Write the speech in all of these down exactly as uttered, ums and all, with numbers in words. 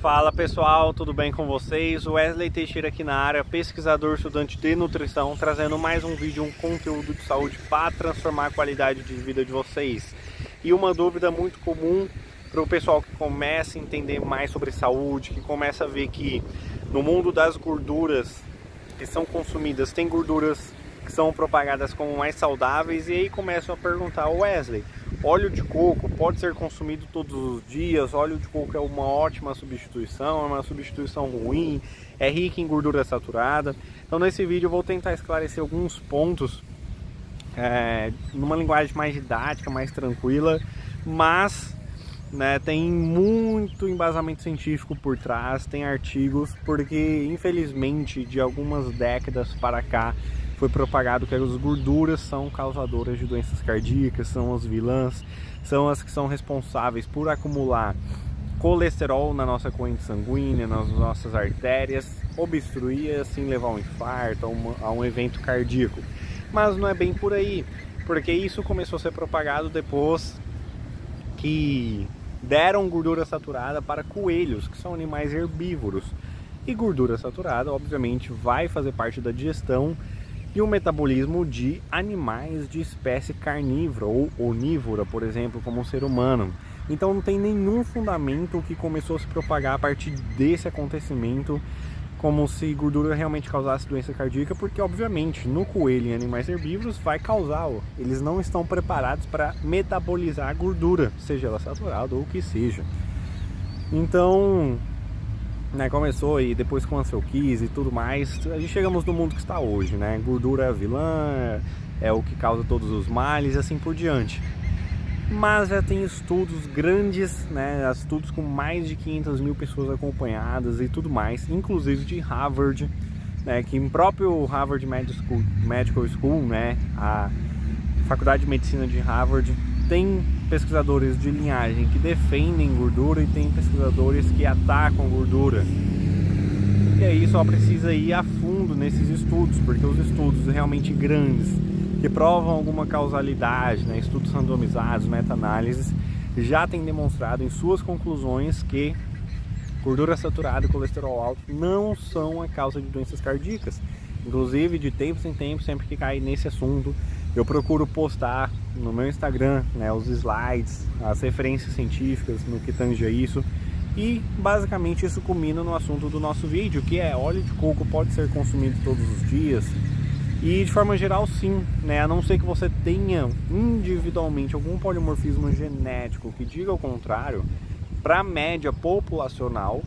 Fala pessoal, tudo bem com vocês? Wesley Teixeira aqui na área, pesquisador, estudante de nutrição, trazendo mais um vídeo, um conteúdo de saúde para transformar a qualidade de vida de vocês. E uma dúvida muito comum para o pessoal que começa a entender mais sobre saúde, que começa a ver que no mundo das gorduras que são consumidas, tem gorduras que são propagadas como mais saudáveis, e aí começam a perguntar: Wesley, óleo de coco pode ser consumido todos os dias? Óleo de coco é uma ótima substituição, é uma substituição ruim, é rica em gordura saturada? Então nesse vídeo eu vou tentar esclarecer alguns pontos é, numa linguagem mais didática, mais tranquila, mas né, tem muito embasamento científico por trás, tem artigos, porque infelizmente de algumas décadas para cá foi propagado que as gorduras são causadoras de doenças cardíacas, são as vilãs, são as que são responsáveis por acumular colesterol na nossa corrente sanguínea, nas nossas artérias, obstruir e assim levar a um infarto, a, uma, a um evento cardíaco. Mas não é bem por aí, porque isso começou a ser propagado depois que deram gordura saturada para coelhos, que são animais herbívoros. E gordura saturada, obviamente, vai fazer parte da digestão e o metabolismo de animais de espécie carnívora ou onívora, por exemplo, como um ser humano. Então não tem nenhum fundamento que começou a se propagar a partir desse acontecimento como se gordura realmente causasse doença cardíaca, porque obviamente no coelho e em animais herbívoros vai causar, eles não estão preparados para metabolizar a gordura, seja ela saturada ou o que seja. Então, né, começou e depois com Ansel Keys e tudo mais, a gente chegamos no mundo que está hoje, né? Gordura é vilã, é o que causa todos os males e assim por diante. Mas já tem estudos grandes, né? Estudos com mais de quinhentas mil pessoas acompanhadas e tudo mais, inclusive de Harvard, né? Que o próprio Harvard Medical School, né? A Faculdade de Medicina de Harvard, tem pesquisadores de linhagem que defendem gordura e tem pesquisadores que atacam gordura. E aí só precisa ir a fundo nesses estudos, porque os estudos realmente grandes, que provam alguma causalidade, né, estudos randomizados, meta-análises, já têm demonstrado em suas conclusões que gordura saturada e colesterol alto não são a causa de doenças cardíacas. Inclusive, de tempos em tempos, sempre que cai nesse assunto, eu procuro postar no meu Instagram, né, os slides, as referências científicas no que tange a isso. E basicamente isso culmina no assunto do nosso vídeo, que é: óleo de coco pode ser consumido todos os dias? E de forma geral, sim, né? A não ser que você tenha individualmente algum polimorfismo genético que diga o contrário, para a média populacional,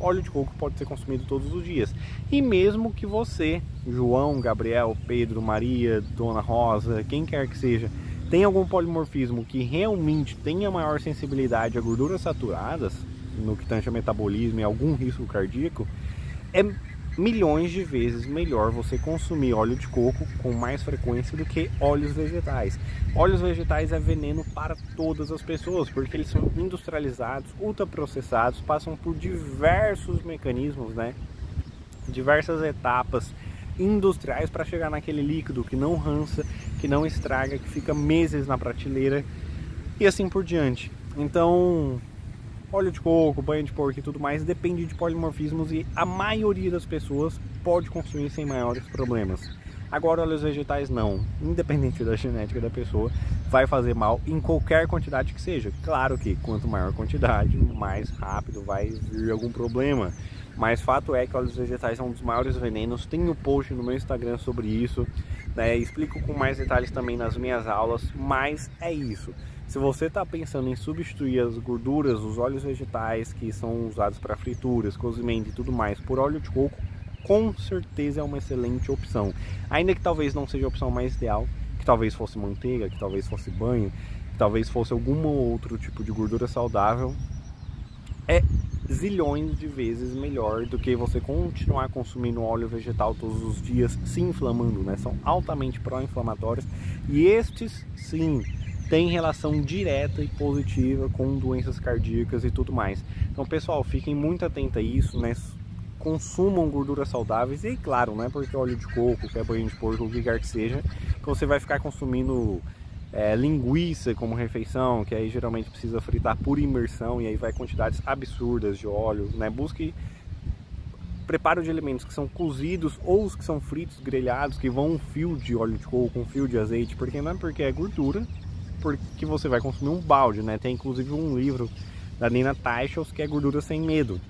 óleo de coco pode ser consumido todos os dias. E mesmo que você, João, Gabriel, Pedro, Maria, Dona Rosa, quem quer que seja, tenha algum polimorfismo que realmente tenha maior sensibilidade a gorduras saturadas, no que tange a metabolismo e algum risco cardíaco, é milhões de vezes melhor você consumir óleo de coco com mais frequência do que óleos vegetais. Óleos vegetais é veneno para todas as pessoas, porque eles são industrializados, ultraprocessados, passam por diversos mecanismos, né? Diversas etapas industriais para chegar naquele líquido que não rança, que não estraga, que fica meses na prateleira e assim por diante. Então, óleo de coco, banho de porco e tudo mais depende de polimorfismos e a maioria das pessoas pode consumir sem maiores problemas. Agora, óleos vegetais não, independente da genética da pessoa, vai fazer mal em qualquer quantidade que seja. Claro que quanto maior a quantidade, mais rápido vai vir algum problema, mas fato é que óleos vegetais são um dos maiores venenos. Tem um post no meu Instagram sobre isso, né? Explico com mais detalhes também nas minhas aulas, mas é isso. Se você está pensando em substituir as gorduras, os óleos vegetais que são usados para frituras, cozimento e tudo mais, por óleo de coco, com certeza é uma excelente opção. Ainda que talvez não seja a opção mais ideal, que talvez fosse manteiga, que talvez fosse banho, que talvez fosse algum outro tipo de gordura saudável, é zilhões de vezes melhor do que você continuar consumindo óleo vegetal todos os dias, se inflamando, né? São altamente pró-inflamatórios e estes, sim, tem relação direta e positiva com doenças cardíacas e tudo mais. Então, pessoal, fiquem muito atentos a isso, né? Consumam gorduras saudáveis e, claro, não é porque óleo de coco, que é banho de porco, o que quer que seja, que você vai ficar consumindo é, linguiça como refeição, que aí geralmente precisa fritar por imersão e aí vai quantidades absurdas de óleo, né? Busque preparo de alimentos que são cozidos ou os que são fritos, grelhados, que vão um fio de óleo de coco, um fio de azeite, porque não é porque é gordura, porque você vai consumir um balde, né? Tem inclusive um livro da Nina Teicholz que é Gordura Sem Medo.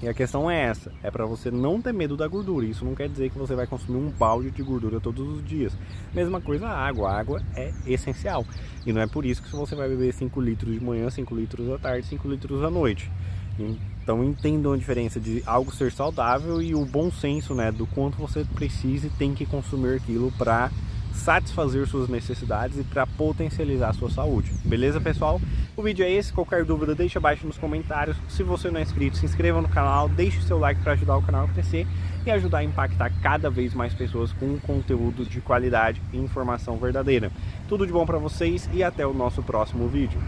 E a questão é essa, é para você não ter medo da gordura. Isso não quer dizer que você vai consumir um balde de gordura todos os dias. Mesma coisa a água, a água é essencial. E não é por isso que você vai beber cinco litros de manhã, cinco litros à tarde, cinco litros à noite. Então entendam a diferença de algo ser saudável e o bom senso, né, do quanto você precisa e tem que consumir aquilo para satisfazer suas necessidades e para potencializar a sua saúde. Beleza, pessoal? O vídeo é esse. Qualquer dúvida, deixa abaixo nos comentários. Se você não é inscrito, se inscreva no canal, deixe o seu like para ajudar o canal a crescer e ajudar a impactar cada vez mais pessoas com conteúdo de qualidade e informação verdadeira. Tudo de bom para vocês e até o nosso próximo vídeo.